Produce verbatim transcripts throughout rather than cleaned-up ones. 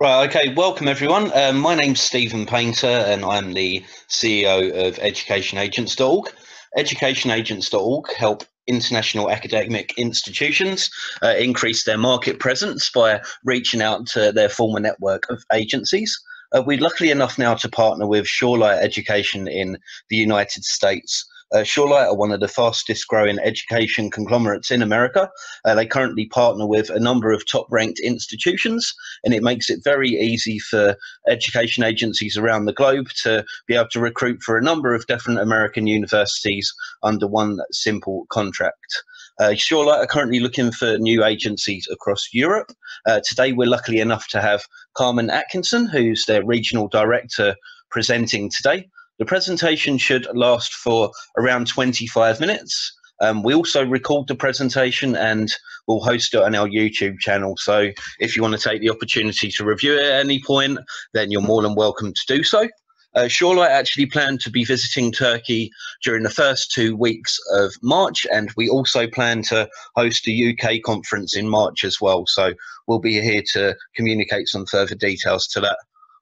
Right, okay, welcome everyone. Um, my name's Stephen Painter and I'm the C E O of education agents dot org. education agents dot org help international academic institutions uh, increase their market presence by reaching out to their former network of agencies. Uh, we're lucky enough now to partner with Shorelight Education in the United States. Uh, Shorelight are one of the fastest growing education conglomerates in America. Uh, they currently partner with a number of top ranked institutions, and it makes it very easy for education agencies around the globe to be able to recruit for a number of different American universities under one simple contract. Uh, Shorelight are currently looking for new agencies across Europe. Uh, today we're lucky enough to have Carmen Atkinson, who's their regional director, presenting today. The presentation should last for around twenty-five minutes. Um, we also record the presentation and we'll host it on our YouTube channel. So if you want to take the opportunity to review it at any point, then you're more than welcome to do so. Uh, Shorelight actually plan to be visiting Turkey during the first two weeks of March, and we also plan to host a U K conference in March as well. So we'll be here to communicate some further details to that.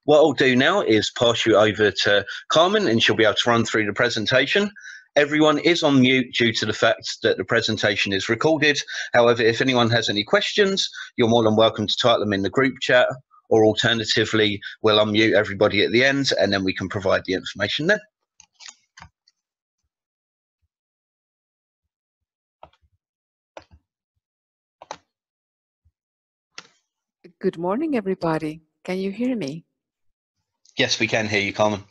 What I'll do now is pass you over to Carmen and she'll be able to run through the presentation. Everyone is on mute due to the fact that the presentation is recorded. However, if anyone has any questions, you're more than welcome to type them in the group chat, or alternatively, we'll unmute everybody at the end and then we can provide the information then. Good morning, everybody. Can you hear me? Yes, we can hear you, Carmen.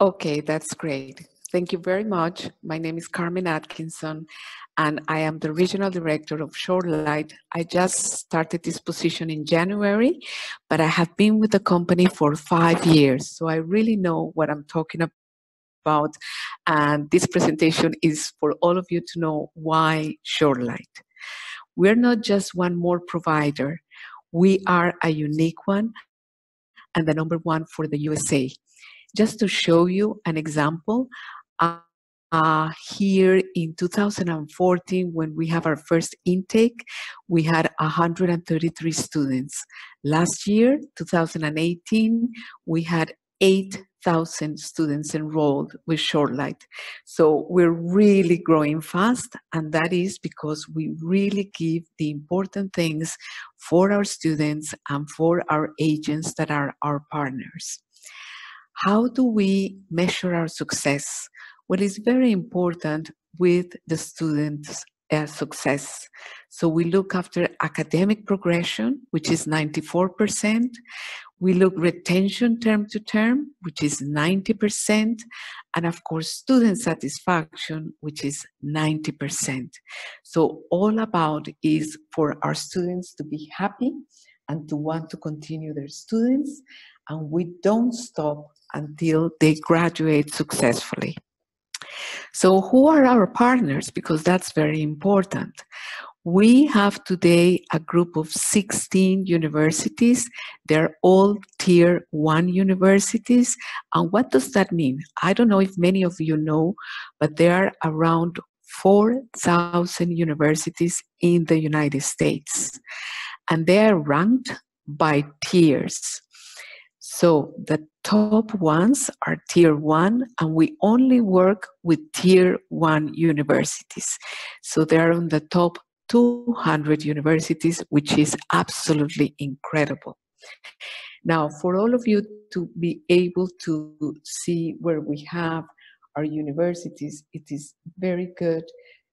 Okay, that's great. Thank you very much. My name is Carmen Atkinson, and I am the Regional Director of Shorelight. I just started this position in January, but I have been with the company for five years, so I really know what I'm talking about. And this presentation is for all of you to know why Shorelight. We're not just one more provider. We are a unique one, and the number one for the U S A. Just to show you an example, uh, uh, here in two thousand fourteen, when we have our first intake, we had one hundred thirty-three students. Last year, two thousand eighteen, we had eight thousand students enrolled with Shorelight. So we're really growing fast, and that is because we really give the important things for our students and for our agents that are our partners. How do we measure our success? Well, it's very important with the students' uh, success. So we look after academic progression, which is ninety-four percent. We look retention term to term, which is ninety percent, and of course student satisfaction, which is ninety percent. So all about is for our students to be happy and to want to continue their students, and we don't stop until they graduate successfully. So who are our partners? Because that's very important. We have today a group of sixteen universities. They're all tier one universities. And what does that mean? I don't know if many of you know, but there are around four thousand universities in the United States. And they are ranked by tiers. So the top ones are tier one, and we only work with tier one universities. So they're on the top two hundred universities, which is absolutely incredible. Now, for all of you to be able to see where we have our universities, it is very good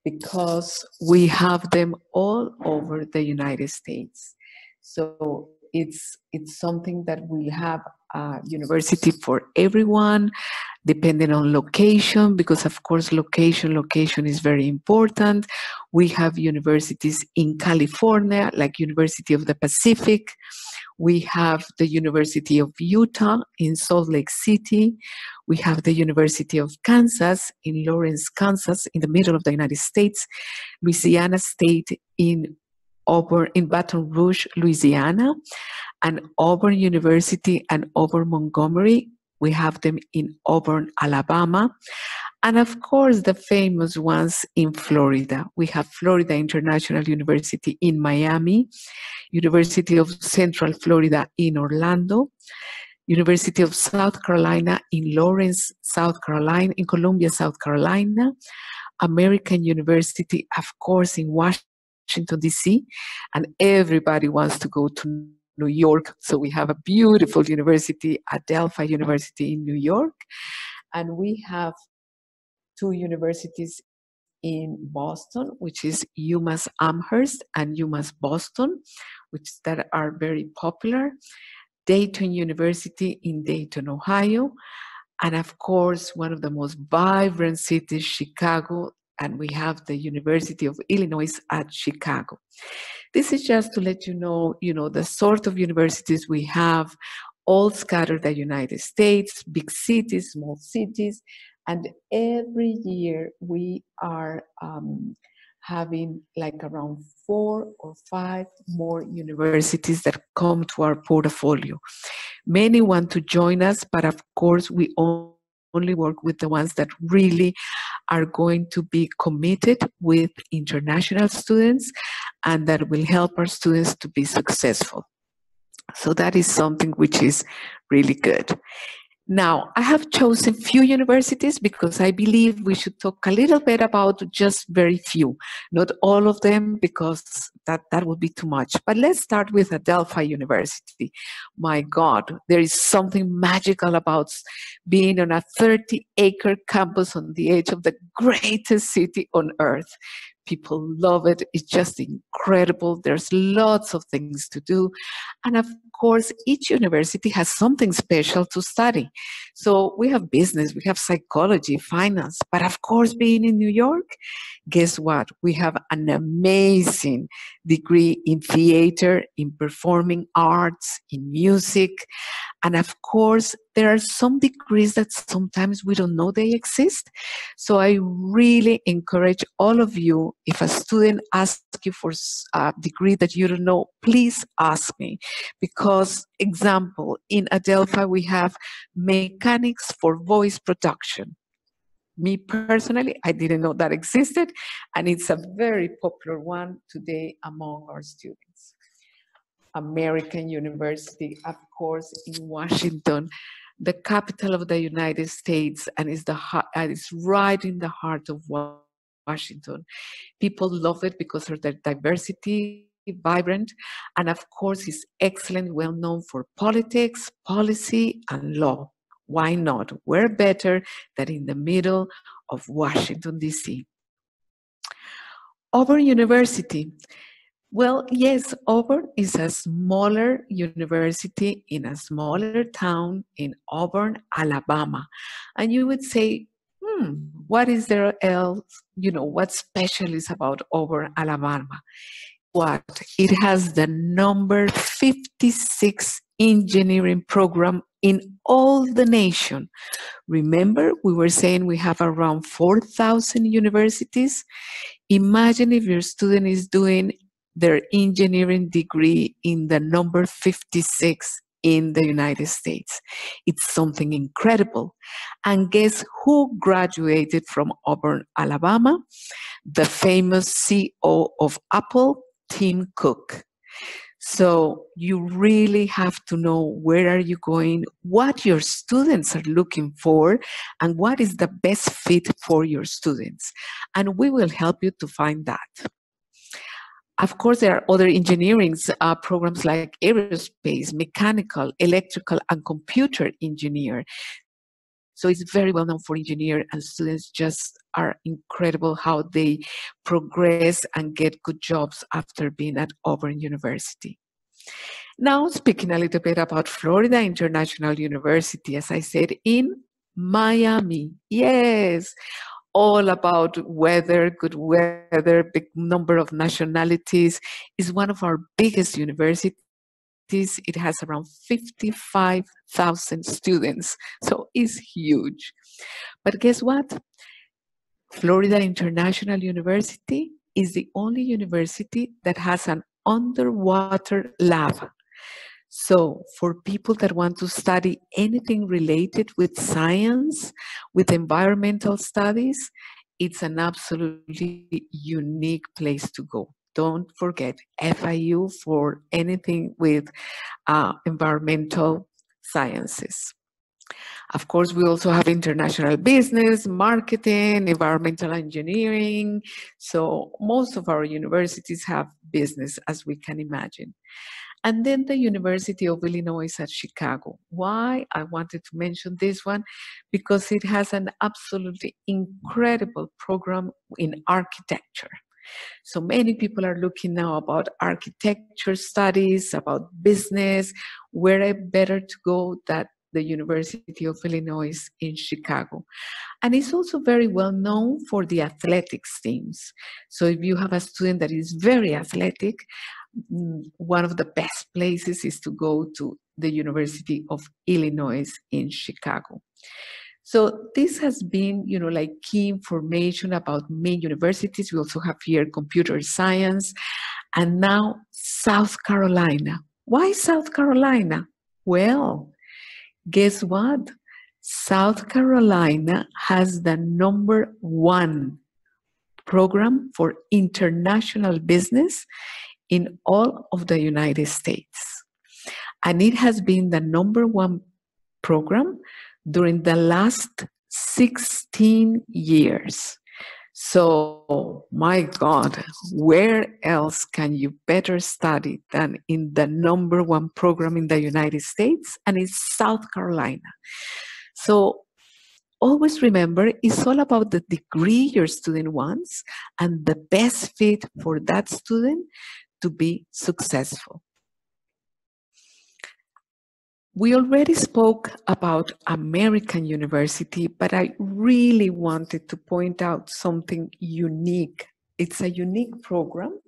because we have them all over the United States. So it's, it's something that we have a university for everyone, depending on location, because of course location, location is very important. We have universities in California, like University of the Pacific. We have the University of Utah in Salt Lake City. We have the University of Kansas in Lawrence, Kansas, in the middle of the United States. Louisiana State in Auburn, in Baton Rouge, Louisiana, and Auburn University and Auburn Montgomery. We have them in Auburn, Alabama, And of course, the famous ones in Florida. We have Florida International University in Miami, University of Central Florida in Orlando, University of South Carolina in Lawrence, South Carolina, in Columbia, South Carolina, American University, of course, in Washington, D C, and everybody wants to go to New York. So we have a beautiful university, Adelphi University in New York, and we have two universities in Boston, which is UMass Amherst and UMass Boston, which that are very popular, Dayton University in Dayton, Ohio, and of course, one of the most vibrant cities, Chicago, and we have the University of Illinois at Chicago. This is just to let you know, you know, the sort of universities we have all scattered the United States, big cities, small cities, and every year we are um, having like around four or five more universities that come to our portfolio. Many want to join us, but of course we only work with the ones that really are going to be committed with international students and that will help our students to be successful. So that is something which is really good. Now, I have chosen few universities because I believe we should talk a little bit about just very few, not all of them, because that, that would be too much. But let's start with Adelphi University. My God, there is something magical about being on a thirty acre campus on the edge of the greatest city on earth. People love it. It's just incredible. There's lots of things to do. And of course, each university has something special to study. So we have business, we have psychology, finance, but of course, being in New York, guess what? We have an amazing degree in theater, in performing arts, in music. And of course, there are some degrees that sometimes we don't know they exist. So I really encourage all of you, if a student asks you for a degree that you don't know, please ask me. Because, example, in Adelphi, we have mechanics for voice production. Me personally, I didn't know that existed, and it's a very popular one today among our students. American University, of course, in Washington, the capital of the United States, and is the and it's right in the heart of Washington. People love it because of their diversity, vibrant, and of course, it's excellent, well known for politics, policy, and law. Why not? Where better than in the middle of Washington, D C. Auburn University. Well, yes, Auburn is a smaller university in a smaller town in Auburn, Alabama. And you would say, hmm, what is there else, you know, what special is about Auburn, Alabama? What? It has the number fifty-six engineering program in all the nation. Remember, we were saying we have around four thousand universities. Imagine if your student is doing their engineering degree in the number fifty-six in the United States. It's something incredible. And guess who graduated from Auburn, Alabama? The famous C E O of Apple, Tim Cook. So you really have to know where are you going, what your students are looking for, and what is the best fit for your students. And we will help you to find that. Of course, there are other engineering uh, programs like aerospace, mechanical, electrical, and computer engineer. So it's very well known for engineer, and students just are incredible how they progress and get good jobs after being at Auburn University. Now, speaking a little bit about Florida International University, as I said, in Miami. Yes. All about weather, good weather, big number of nationalities, is one of our biggest universities. It has around fifty-five thousand students, so it's huge. But guess what? Florida International University is the only university that has an underwater lab. So for people that want to study anything related with science, with environmental studies, it's an absolutely unique place to go. Don't forget F I U for anything with uh, environmental sciences. Of course, we also have international business, marketing, environmental engineering. So most of our universities have business, as we can imagine. And then the University of Illinois at Chicago. Why I wanted to mention this one? Because it has an absolutely incredible program in architecture. So many people are looking now about architecture studies, about business. Where better to go than the University of Illinois in Chicago. And it's also very well known for the athletics teams. So if you have a student that is very athletic, one of the best places is to go to the University of Illinois in Chicago. So this has been, you know, like key information about main universities. We also have here computer science. And now South Carolina. Why South Carolina? Well, guess what? South Carolina has the number one program for international business in all of the United States. And it has been the number one program during the last sixteen years. So, my God, where else can you better study than in the number one program in the United States? And it's South Carolina. So, always remember, it's all about the degree your student wants and the best fit for that student to be successful. We already spoke about American University, but I really wanted to point out something unique. It's a unique program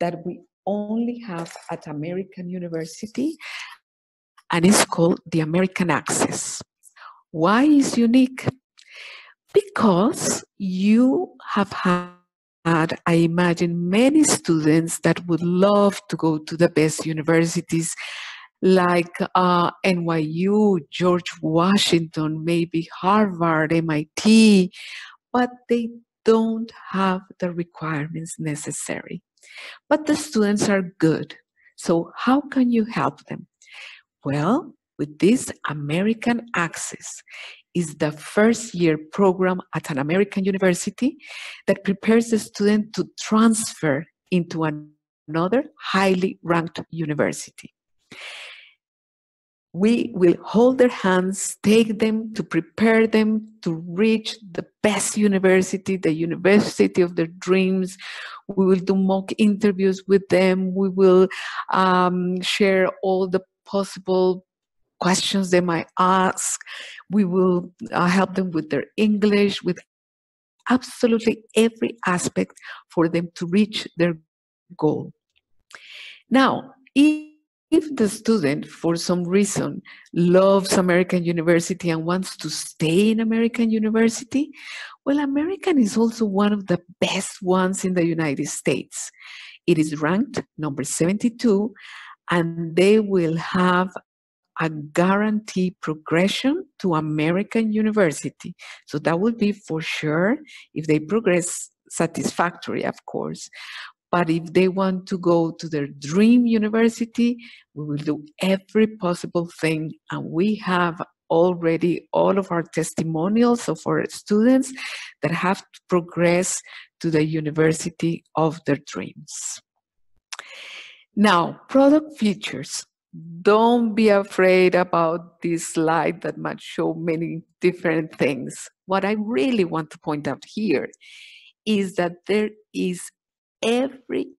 that we only have at American University, and it's called the American Access. Why is unique? Because you have had, I imagine, many students that would love to go to the best universities like uh, N Y U, George Washington, maybe Harvard, M I T, but they don't have the requirements necessary. But the students are good. So how can you help them? Well, with this American Access is the first year program at an American university that prepares the student to transfer into another highly ranked university. We will hold their hands, take them to prepare them to reach the best university, the university of their dreams. We will do mock interviews with them. We will um, share all the possible questions they might ask. We will uh, help them with their English, with absolutely every aspect for them to reach their goal. Now, if If the student, for some reason, loves American University and wants to stay in American University, well, American is also one of the best ones in the United States. It is ranked number seventy-two, and they will have a guaranteed progression to American University. So that would be for sure if they progress satisfactory, of course. But if they want to go to their dream university, we will do every possible thing. And we have already all of our testimonials of our students that have to progress to the university of their dreams. Now, product features. Don't be afraid about this slide that might show many different things. What I really want to point out here is that there is every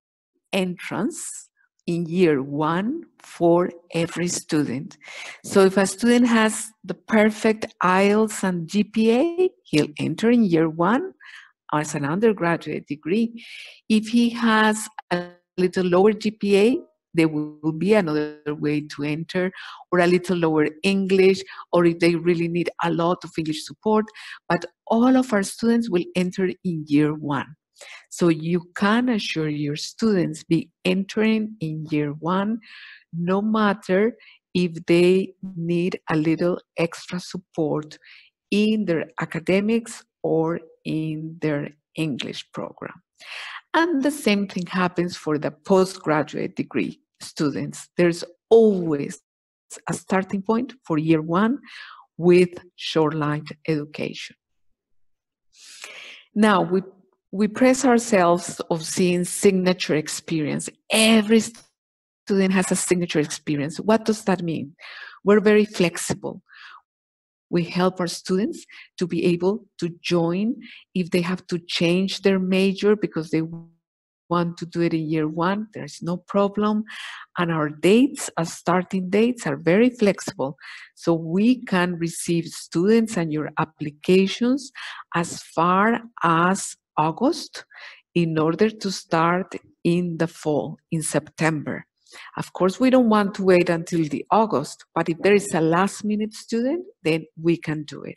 entrance in year one for every student. So if a student has the perfect I E L T S and G P A, he'll enter in year one as an undergraduate degree. If he has a little lower G P A, there will be another way to enter, or a little lower English, or if they really need a lot of English support. But all of our students will enter in year one. So you can assure your students be entering in year one, no matter if they need a little extra support in their academics or in their English program. And the same thing happens for the postgraduate degree students. There's always a starting point for year one with Shorelight Education. Now, we, we press ourselves of seeing signature experience. Every student has a signature experience. What does that mean? We're very flexible. We help our students to be able to join if they have to change their major because they want to do it in year one. There's no problem. And our dates, our starting dates, are very flexible. So we can receive students and your applications as far as August in order to start in the fall, in September. Of course, we don't want to wait until the August, but if there is a last minute student, then we can do it.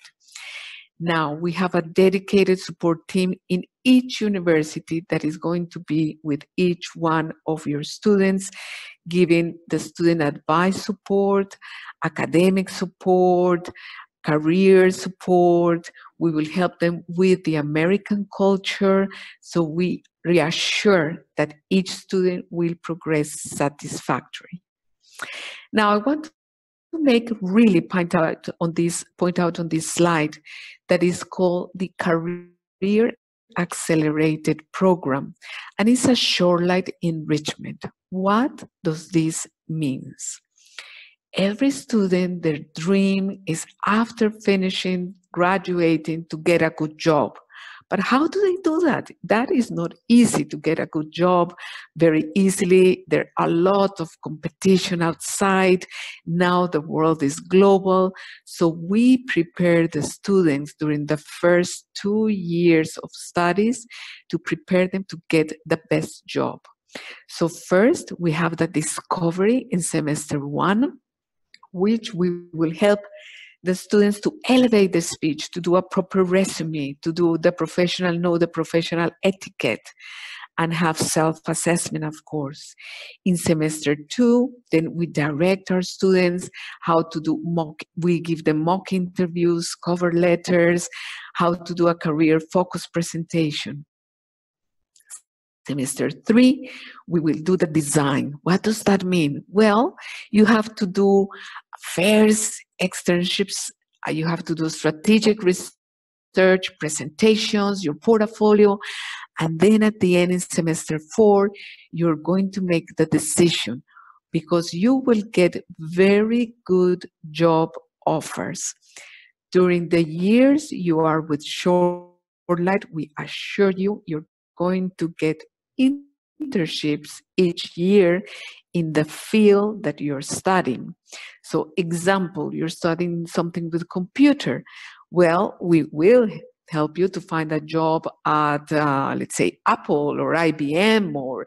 Now, we have a dedicated support team in each university that is going to be with each one of your students, giving the student advice support, academic support, career support. We will help them with the American culture, so we reassure that each student will progress satisfactorily. Now, I want to make really point out on this point out on this slide that is called the Career Accelerated Program, and it's a Shorelight enrichment. What does this mean? Every student, their dream is after finishing, graduating, to get a good job. But how do they do that? That is not easy to get a good job very easily. There are a lot of competition outside. Now the world is global. So we prepare the students during the first two years of studies to prepare them to get the best job. So first, we have the discovery in semester one, which we will help the students to elevate the speech, to do a proper resume, to do the professional, know the professional etiquette, and have self-assessment, of course. In semester two, then we direct our students how to do mock, we give them mock interviews, cover letters, how to do a career-focused presentation. Semester three, we will do the design. What does that mean? Well, you have to do fairs, externships, you have to do strategic research, presentations, your portfolio, and then at the end in semester four, you're going to make the decision because you will get very good job offers. During the years you are with Shorelight, we assure you, you're going to get internships each year in the field that you're studying. So example, you're studying something with computer. Well, we will help you to find a job at, uh, let's say, Apple or I B M or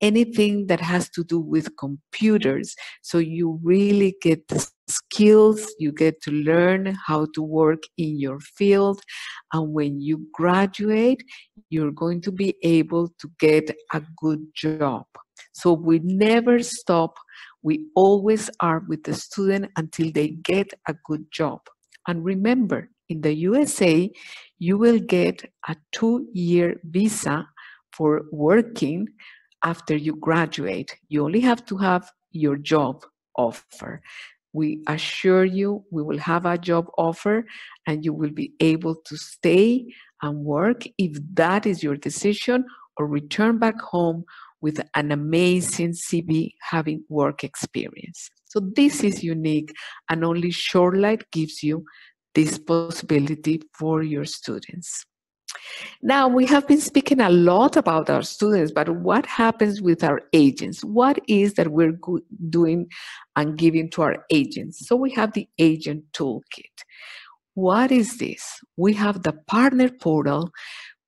anything that has to do with computers. So you really get the skills, you get to learn how to work in your field. And when you graduate, you're going to be able to get a good job. So we never stop. We always are with the student until they get a good job. And remember, in the U S A, you will get a two-year visa for working after you graduate. You only have to have your job offer. We assure you we will have a job offer and you will be able to stay and work if that is your decision, or return back home with an amazing C V having work experience. So this is unique, and only Shorelight gives you this possibility for your students. Now, we have been speaking a lot about our students, but what happens with our agents? What is that we're doing and giving to our agents? So we have the Agent Toolkit. What is this? We have the Partner Portal.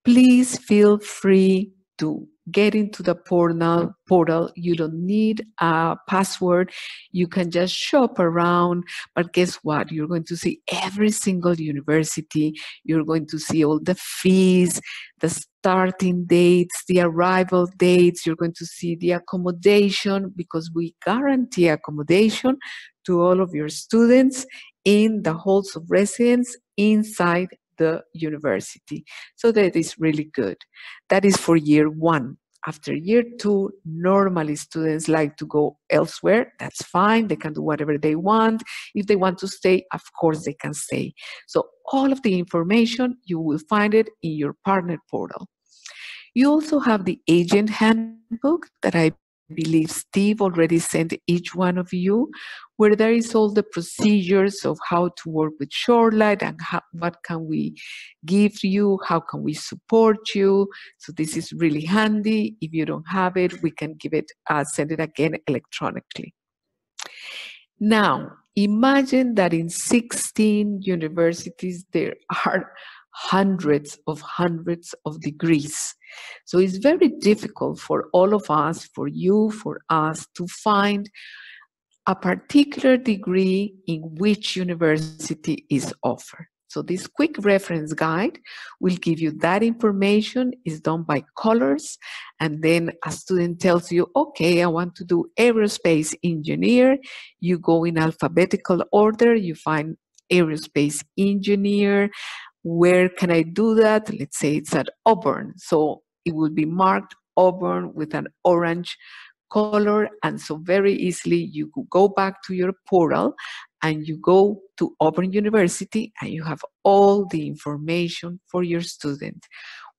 Please feel free to get into the portal, portal. You don't need a password. You can just shop around, but guess what? You're going to see every single university. You're going to see all the fees, the starting dates, the arrival dates. You're going to see the accommodation, because we guarantee accommodation to all of your students in the halls of residence inside the university. So that is really good. That is for year one. After year two, normally students like to go elsewhere. That's fine. They can do whatever they want. If they want to stay, of course they can stay. So all of the information, you will find it in your partner portal. You also have the agent handbook that I believe Steve already sent each one of you, where there is all the procedures of how to work with Shorelight and how, what can we give you, how can we support you. So this is really handy. If you don't have it, we can give it, uh, send it again electronically. Now, imagine that in sixteen universities, there are hundreds of hundreds of degrees. So it's very difficult for all of us, for you, for us, to find a particular degree in which university is offered. So this quick reference guide will give you that information. It's done by colors, and then a student tells you, okay, I want to do aerospace engineer. You go in alphabetical order, you find aerospace engineer. Where can I do that? Let's say it's at Auburn. So it will be marked Auburn with an orange color. And so very easily you could go back to your portal and you go to Auburn University and you have all the information for your student.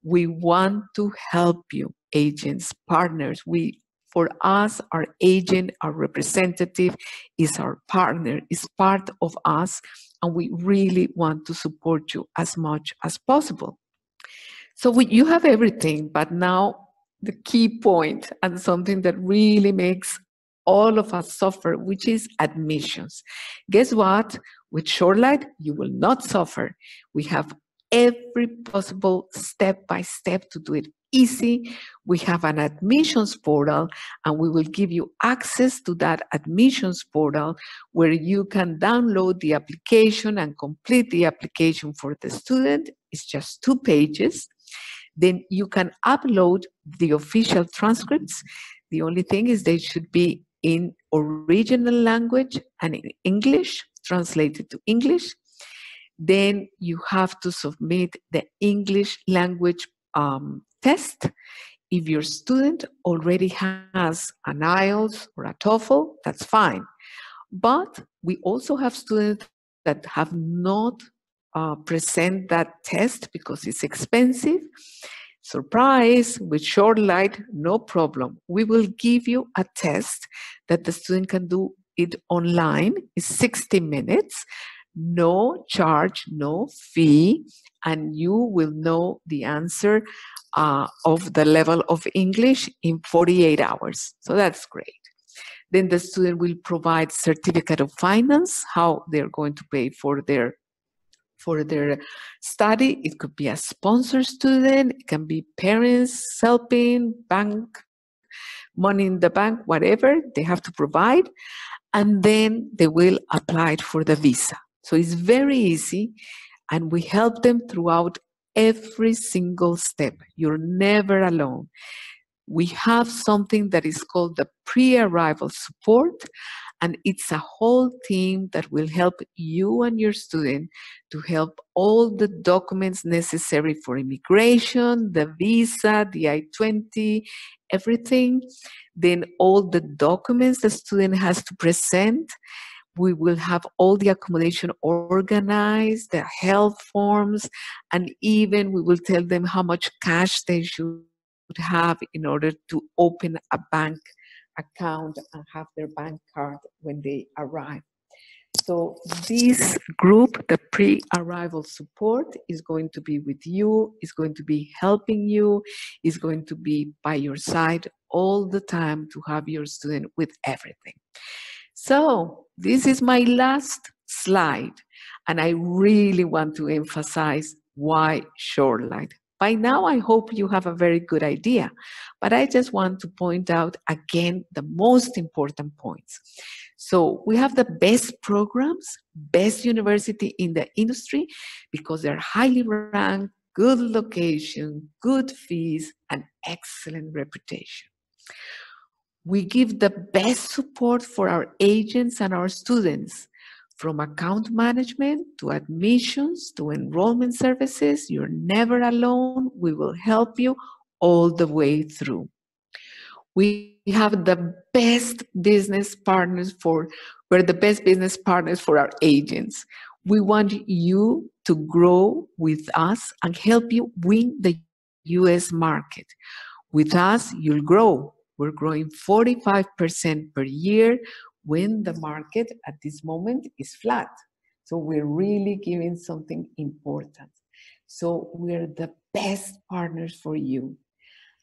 We want to help you, agents, partners. We, for us, our agent, our representative is our partner, is part of us. And we really want to support you as much as possible. So we, you have everything, but now the key point and something that really makes all of us suffer, which is admissions. Guess what? With Shorelight, you will not suffer. We have every possible step by step to do it easy. We have an admissions portal, and we will give you access to that admissions portal where you can download the application and complete the application for the student. It's just two pages. Then you can upload the official transcripts. The only thing is they should be in original language and in English, translated to English. Then you have to submit the English language um, test. If your student already has an I E L T S or a TOEFL, that's fine. But we also have students that have not uh, present that test because it's expensive. Surprise, with Shorelight, no problem. We will give you a test that the student can do it online. It's sixty minutes. No charge, no fee, and you will know the answer uh, of the level of English in forty-eight hours. So that's great. Then the student will provide certificate of finance, how they're going to pay for their, for their study. It could be a sponsor student, it can be parents helping, bank, money in the bank, whatever they have to provide. And then they will apply for the visa. So it's very easy, and we help them throughout every single step. You're never alone. We have something that is called the pre-arrival support, and it's a whole team that will help you and your student to help all the documents necessary for immigration, the visa, the I twenty, everything. Then all the documents the student has to present. We will have all the accommodation organized, the health forms, and even we will tell them how much cash they should have in order to open a bank account and have their bank card when they arrive. So this group, the pre-arrival support, is going to be with you, is going to be helping you, is going to be by your side all the time to have your student with everything. So this is my last slide, and I really want to emphasize why Shorelight. By now, I hope you have a very good idea, but I just want to point out again the most important points. So we have the best programs, best university in the industry, because they're highly ranked, good location, good fees, and excellent reputation. We give the best support for our agents and our students, from account management to admissions to enrollment services. You're never alone. We will help you all the way through. We have the best business partners for, we're the best business partners for our agents. We want you to grow with us and help you win the U S market. With us, you'll grow. We're growing forty-five percent per year when the market at this moment is flat. So we're really giving something important. So we're the best partners for you.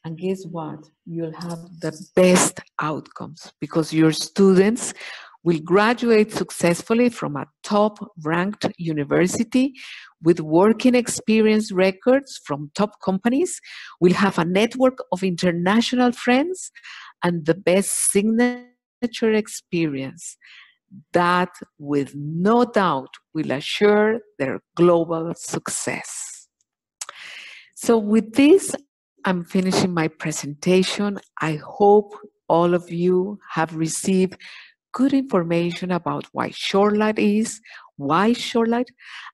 And guess what? You'll have the best outcomes because your students will graduate successfully from a top-ranked university with working experience records from top companies, will have a network of international friends, and the best signature experience that, with no doubt, will assure their global success. So with this, I'm finishing my presentation. I hope all of you have received good information about why Shorelight is, why Shorelight,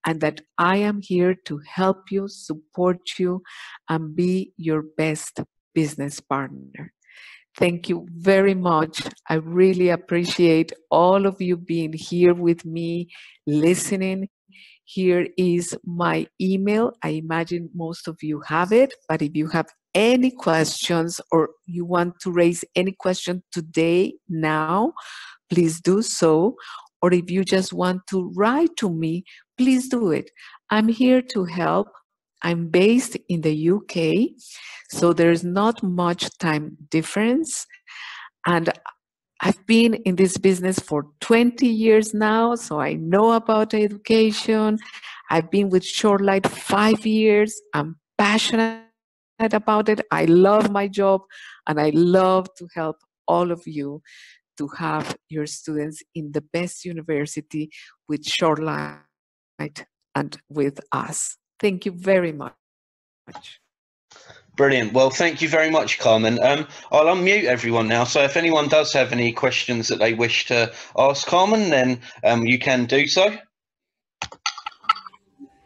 and that I am here to help you, support you, and be your best business partner. Thank you very much. I really appreciate all of you being here with me, listening. Here is my email. I imagine most of you have it, but if you have any questions or you want to raise any question today, now, please do so. Or if you just want to write to me, please do it. I'm here to help. I'm based in the U K, so there's not much time difference. And I've been in this business for twenty years now, so I know about education. I've been with Shorelight five years. I'm passionate about it. I love my job, and I love to help all of you to have your students in the best university with Shorelight and with us. Thank you very much. Brilliant. Well, thank you very much, Carmen. Um, I'll unmute everyone now. So if anyone does have any questions that they wish to ask Carmen, then um, you can do so.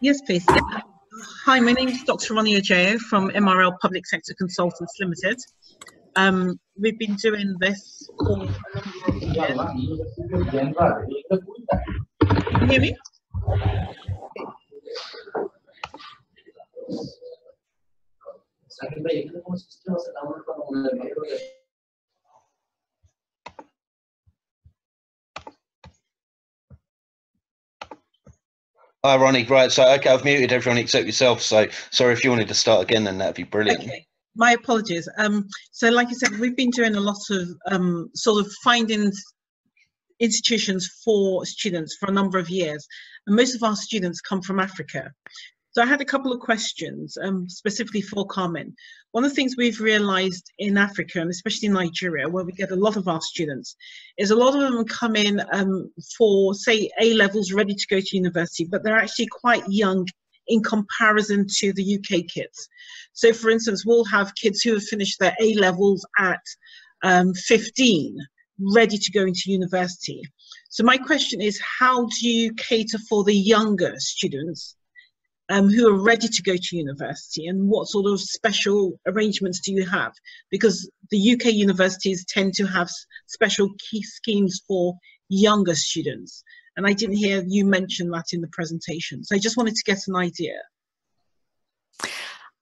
Yes, please. Hi, my name is Doctor Ronnie Ojeo from M R L Public Sector Consultants Limited. Um, we've been doing this all Can you hear me? Hi, Ronnie. Right, so okay, I've muted everyone except yourself. So sorry, if you wanted to start again, then that'd be brilliant. Okay. My apologies. Um, so like I said, we've been doing a lot of um, sort of finding institutions for students for a number of years. And most of our students come from Africa. So I had a couple of questions um, specifically for Carmen. One of the things we've realized in Africa, and especially in Nigeria, where we get a lot of our students, is a lot of them come in um, for, say, A levels, ready to go to university, but they're actually quite young in comparison to the U K kids. So for instance, we'll have kids who have finished their A levels at um, fifteen, ready to go into university. So my question is, how do you cater for the younger students um, who are ready to go to university, and what sort of special arrangements do you have? Because the U K universities tend to have special key schemes for younger students. And I didn't hear you mention that in the presentation. So I just wanted to get an idea.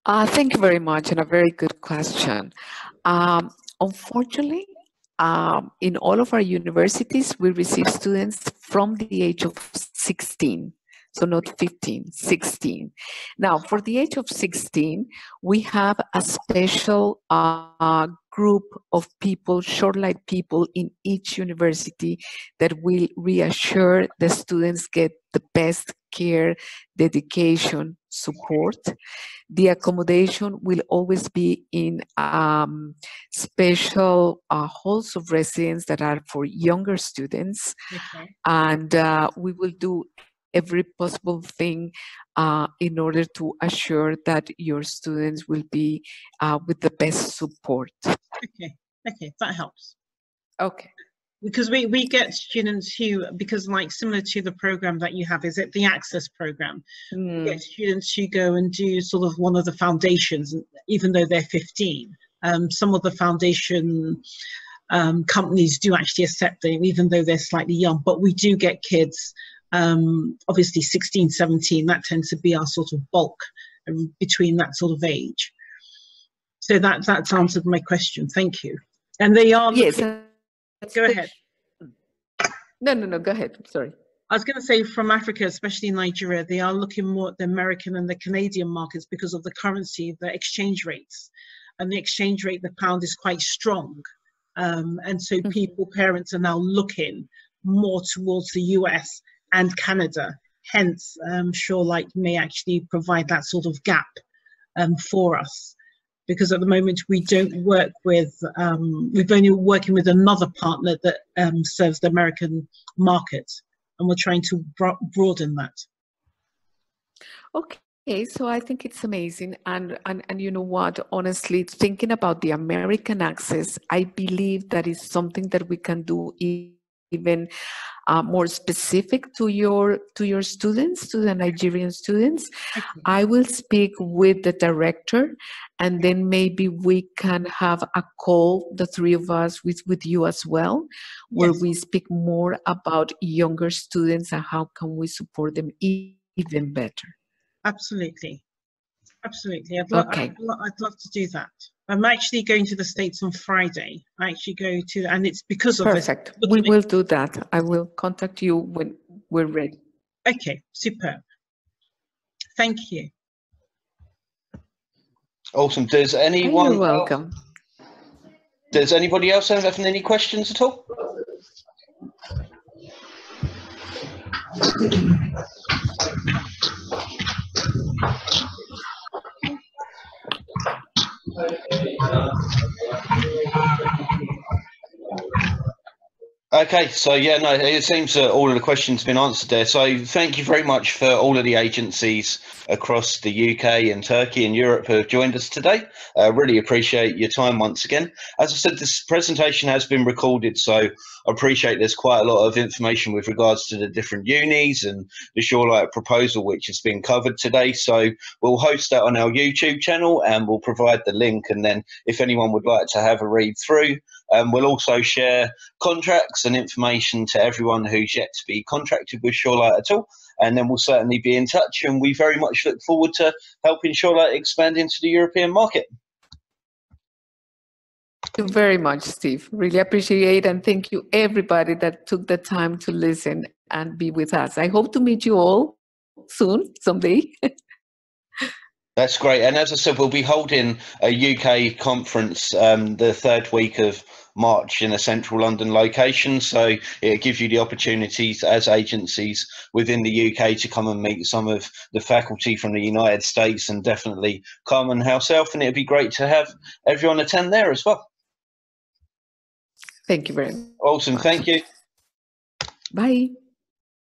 Uh, thank you very much, and a very good question. Um, unfortunately, um, in all of our universities, we receive students from the age of sixteen. So not fifteen, sixteen. Now, for the age of sixteen, we have a special uh, group of people, Shorelight people in each university that will reassure the students get the best care, dedication, support. The accommodation will always be in um, special uh, halls of residence that are for younger students. Okay. And uh, we will do every possible thing uh, in order to assure that your students will be uh, with the best support. Okay, okay, that helps. Okay. Because we, we get students who, because like similar to the program that you have, is it the Access program? Mm. We get students who go and do sort of one of the foundations, even though they're fifteen. Um, some of the foundation um, companies do actually accept them, even though they're slightly young, but we do get kids, um, obviously sixteen, seventeen, that tends to be our sort of bulk between that sort of age. So that, that's answered my question, thank you. And they are looking. Yes. Go ahead. No, no, no, go ahead. Sorry. I was going to say from Africa, especially Nigeria, they are looking more at the American and the Canadian markets because of the currency, the exchange rates. And the exchange rate, the pound is quite strong. Um, and so mm-hmm. people, parents are now looking more towards the U S and Canada. Hence, um, Shorelight may actually provide that sort of gap um, for us. Because at the moment we don't work with, um, we've only working with another partner that um, serves the American market, and we're trying to bro broaden that. Okay, so I think it's amazing, and, and and you know what? Honestly, thinking about the American Access, I believe that is something that we can do even uh, more specific to your to your students, to the Nigerian students. Okay. I will speak with the director. And then maybe we can have a call, the three of us, with, with you as well, where yes. we speak more about younger students and how can we support them e even better. Absolutely. Absolutely. I'd, lo okay. I'd, lo I'd love to do that. I'm actually going to the States on Friday. I actually go to, and it's because of Perfect. This. We will do that. I will contact you when we're ready. Okay, superb. Thank you. Awesome. Does anyone? You're welcome. Does anybody else have any questions at all? Okay, so yeah, no, it seems that all of the questions have been answered there. So thank you very much for all of the agencies across the U K and Turkey and Europe who have joined us today. I uh, really appreciate your time once again. As I said, this presentation has been recorded, so I appreciate there's quite a lot of information with regards to the different unis and the Shorelight proposal, which has been covered today. So we'll host that on our YouTube channel and we'll provide the link. And then if anyone would like to have a read through, Um, we'll also share contracts and information to everyone who's yet to be contracted with Shorelight at all. And then we'll certainly be in touch. And we very much look forward to helping Shorelight expand into the European market. Thank you very much, Steve. Really appreciate it. And thank you, everybody that took the time to listen and be with us. I hope to meet you all soon, someday. That's great. And as I said, we'll be holding a U K conference um, the third week of March in a central London location. So it gives you the opportunities as agencies within the U K to come and meet some of the faculty from the United States and definitely Carmen herself. And it'd be great to have everyone attend there as well. Thank you very much. Awesome. Thank you. Bye.